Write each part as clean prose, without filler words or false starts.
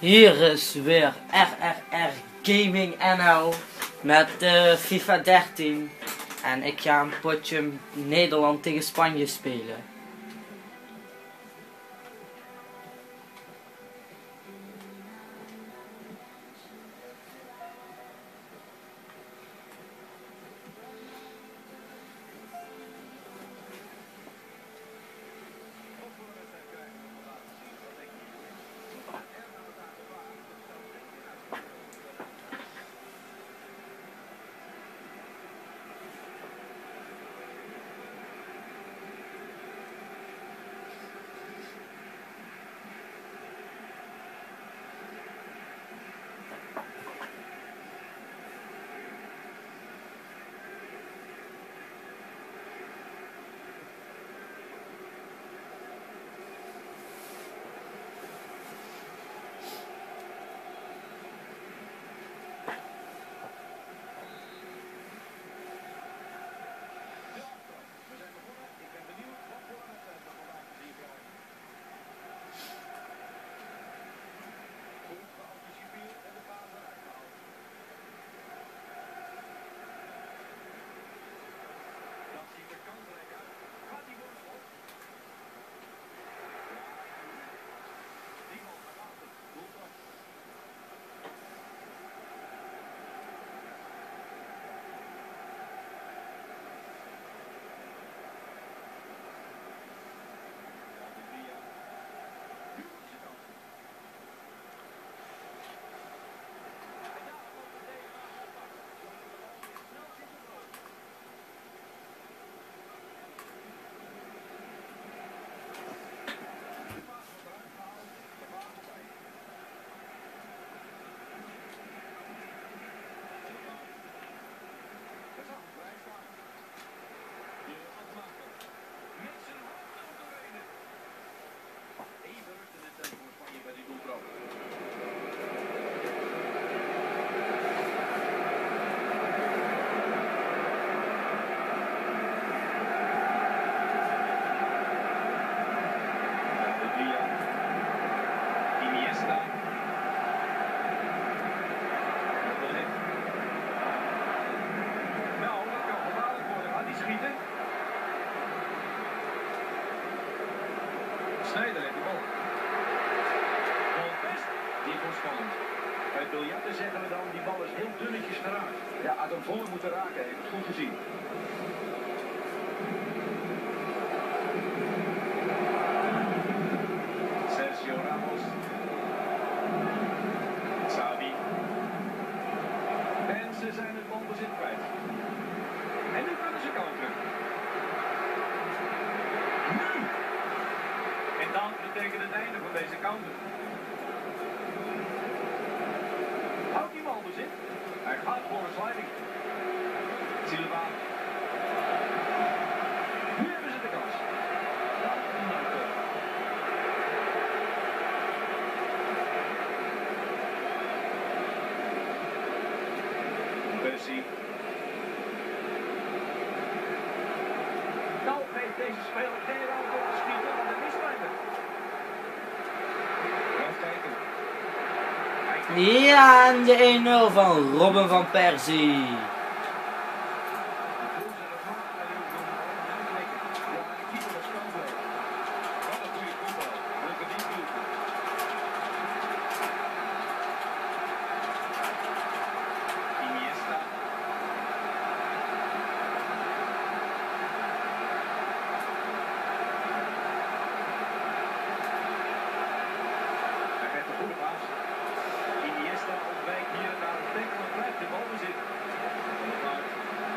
Hier is weer RRR Gaming NL met FIFA 13 en ik ga een potje Nederland tegen Spanje spelen. Snijder heeft de bal. Best, die voorspannend. Bij biljarten zeggen we dan, die bal is heel dunnetjes geraakt. Ja, had hem voor moeten raken, heeft het goed gezien. Sergio Ramos. Xavi. En ze zijn het balbezit kwijt. En nu kunnen ze counteren. Dan betekent het einde van deze counter. Houdt die bal bezit. Hij gaat voor een sliding. Silva. Nu hebben ze de kans. Persie. Nou heeft deze speler geen ruimte om te schieten van de misleider. Ja, en de 1-0 van Robin van Persie.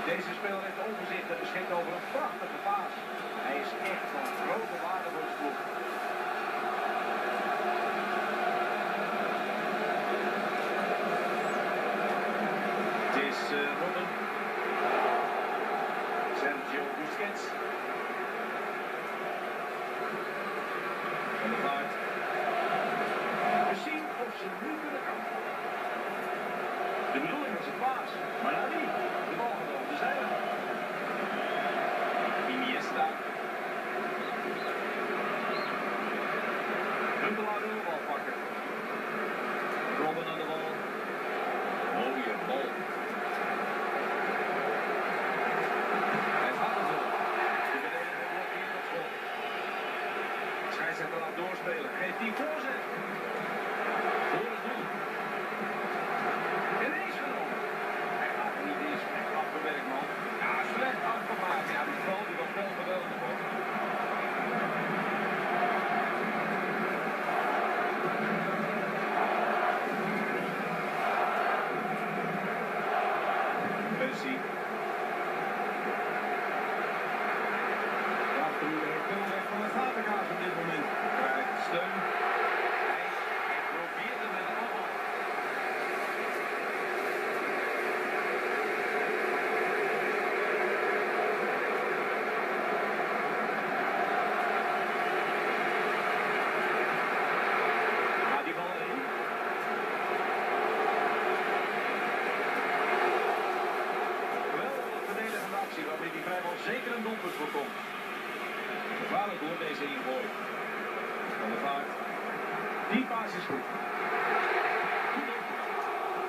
Deze speler heeft overzicht en beschikt over een prachtige paas. Hij is echt van grote waarde voor de ploeg. Het is Robin. Sergio Busquets. Van der Vaart. We zien of ze nu kunnen gaan. De bedoeling was een paas, maar naar wie? De bal gaat over de zijlijn. Iniesta. Huntelaar wil de bal pakken. Hij zet dan aan doorspelen. Geeft die voorzet. Hier is nu. Ineens genomen. Hij gaat er niet in. Slecht afgewerkt, man. Ja, slecht afgemaakt. Ja, die bal die was wel geweldig, hoor. Zeker een doelpunt voorkomt. Gevaarlijk hoor, deze ingooi. Van der Vaart. Die paas is goed.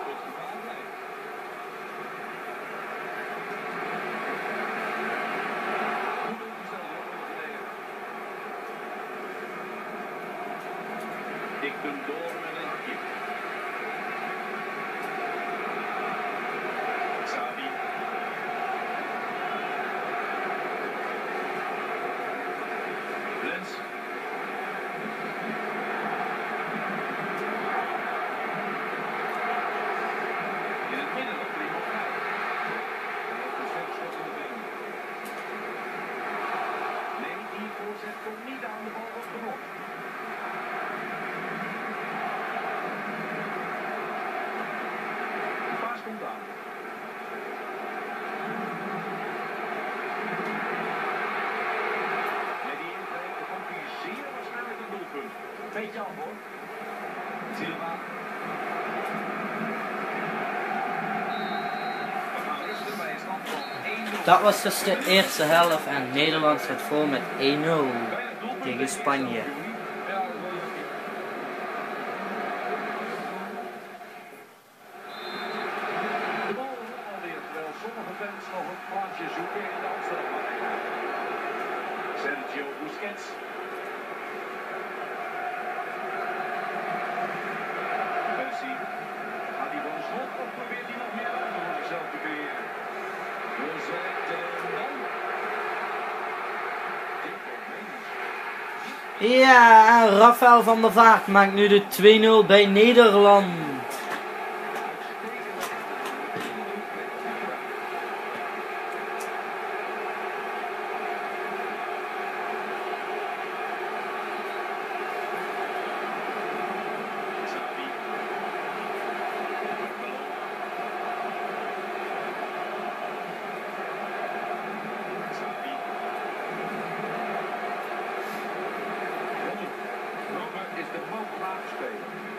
Tot gevaar blijft. Goed opgesteld door de verdediger. Dikten door met een hakje. Xavi. Beetje af hoor. Silva. Dat was dus de eerste helft en Nederland gaat voor met 1-0 tegen Spanje. De bal is alweer terwijl sommige fans nog een plaatje zoeken in de Amsterdam. Sergio Busquets. Ja, Rafael van der Vaart maakt nu de 2-0 bij Nederland.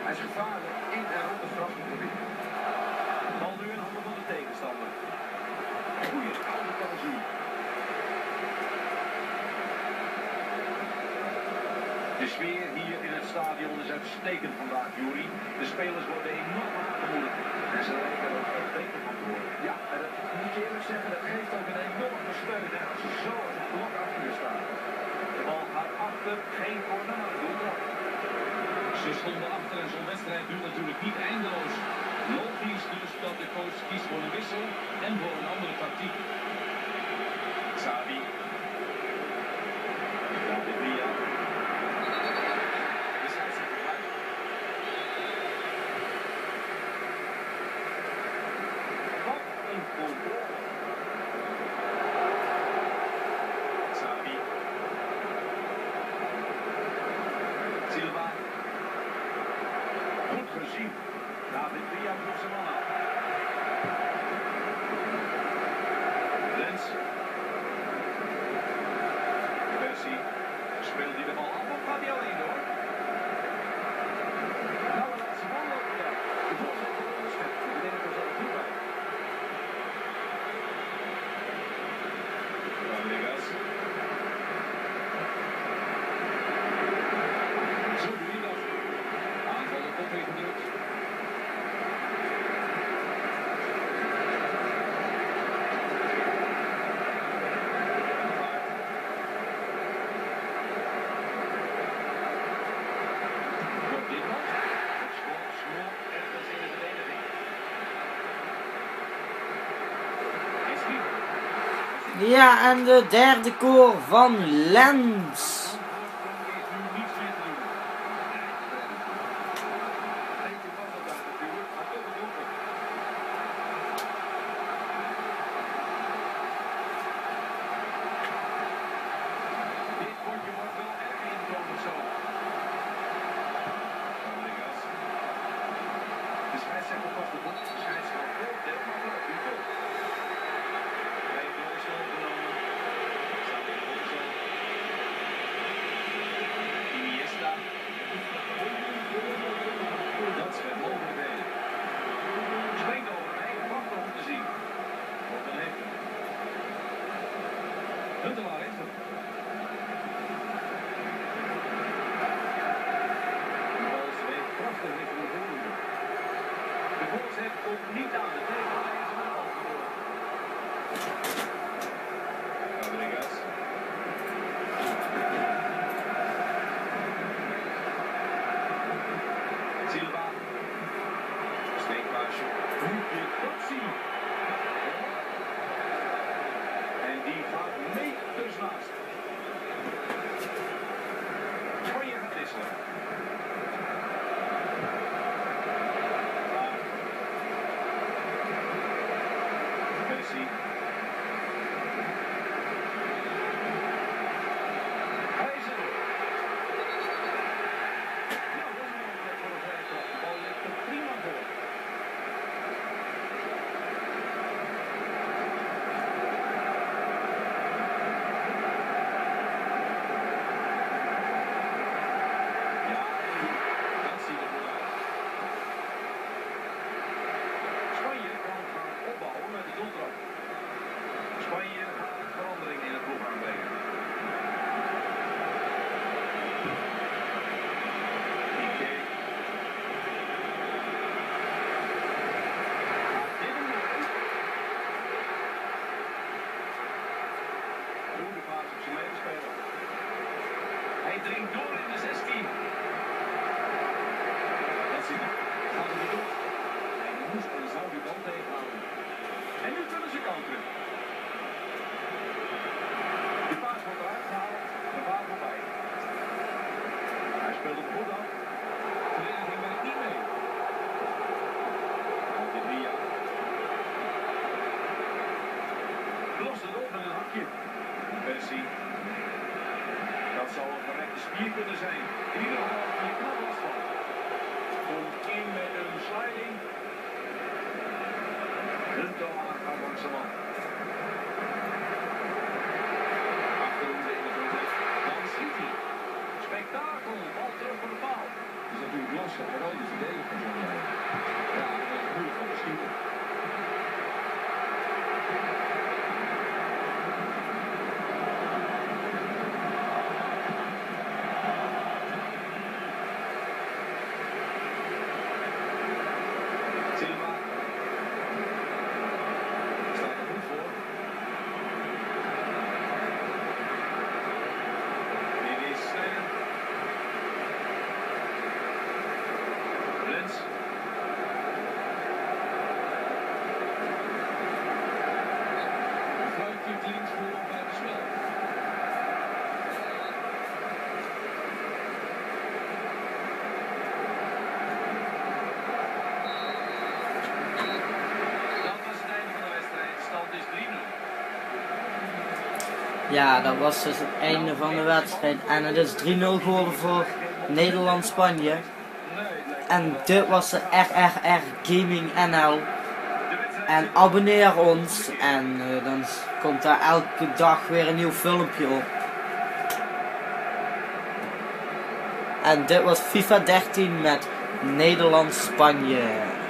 Hij is gevaarlijk in en rond de strafgebied. Bal nu in handen van de tegenstander. Goeie oude kans hier. De sfeer hier in het stadion is uitstekend vandaag, Juri. De spelers worden enorm aangemoedigd. En ze lijken er ook echt beter van te worden. Ja, en dat moet je eerlijk zeggen, dat geeft ook een enorme steun. En als ze zo als een blok achter je staan. De bal gaat achter, geen corner, doe dat. Ze stonden achter en zo'n wedstrijd duurt natuurlijk niet eindeloos. Logisch dus dat de coach kiest voor een wissel en voor een andere tactiek. Xavi. Gabriel. De zijde gebruikt. Wat een controle. Xavi. Silva. Goed gezien. David Riam op zijn man af. Lens. Persie. Speelt hij de bal af of gaat hij alleen door? Nou, we laten ze man lopen. Ja. De voorzet van de schep. De verdediger zat er goed bij. Rodriguez. Zo doe je dat. Aanval op de tegenbeeld. Ja, en de derde goal van Lens. Ja, dat was dus het einde van de wedstrijd. En het is 3-0 geworden voor Nederland-Spanje. En dit was de RRR Gaming NL. En abonneer ons. En dan komt daar elke dag weer een nieuw filmpje op. En dit was FIFA 13 met Nederland-Spanje.